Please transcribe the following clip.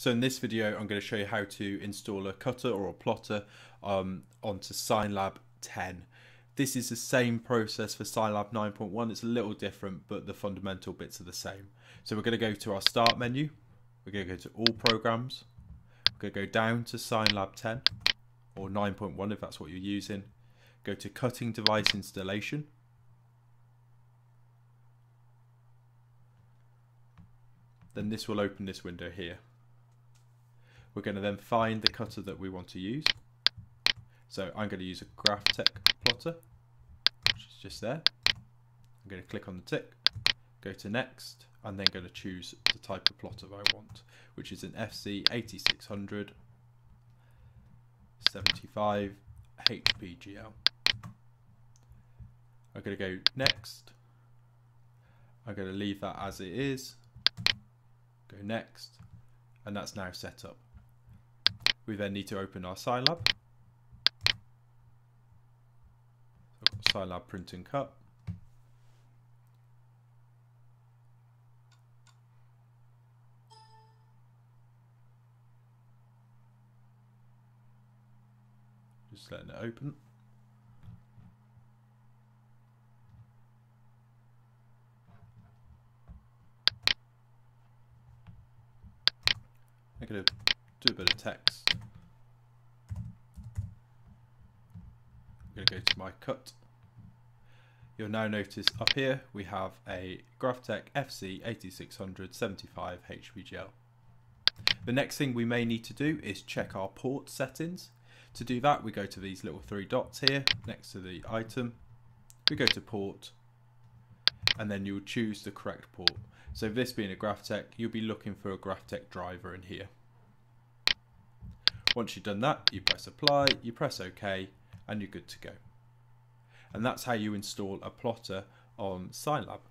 So in this video, I'm going to show you how to install a cutter or a plotter onto SignLab 10. This is the same process for SignLab 9.1. It's a little different, but the fundamental bits are the same. So we're going to go to our start menu. We're going to go to all programs. We're going to go down to SignLab 10 or 9.1 if that's what you're using. Go to cutting device installation. Then this will open this window here. We're going to then find the cutter that we want to use. So I'm going to use a Graphtec plotter, which is just there. I'm going to click on the tick, go to next, and then going to choose the type of plotter I want, which is an FC8675 HPGL. I'm going to go next. I'm going to leave that as it is. Go next, and that's now set up. We then need to open our SignLab. So I've got SignLab print and cut. Just letting it open. I'm going to do a bit of text. I'm going to go to my cut. You'll now notice up here we have a Graphtec FC8675 HPGL. The next thing we may need to do is check our port settings. To do that, we go to these little three dots here next to the item. We go to port, and then you'll choose the correct port. So this being a Graphtec, you'll be looking for a Graphtec driver in here. Once you've done that, you press apply, you press OK, and you're good to go. And that's how you install a plotter on SignLab.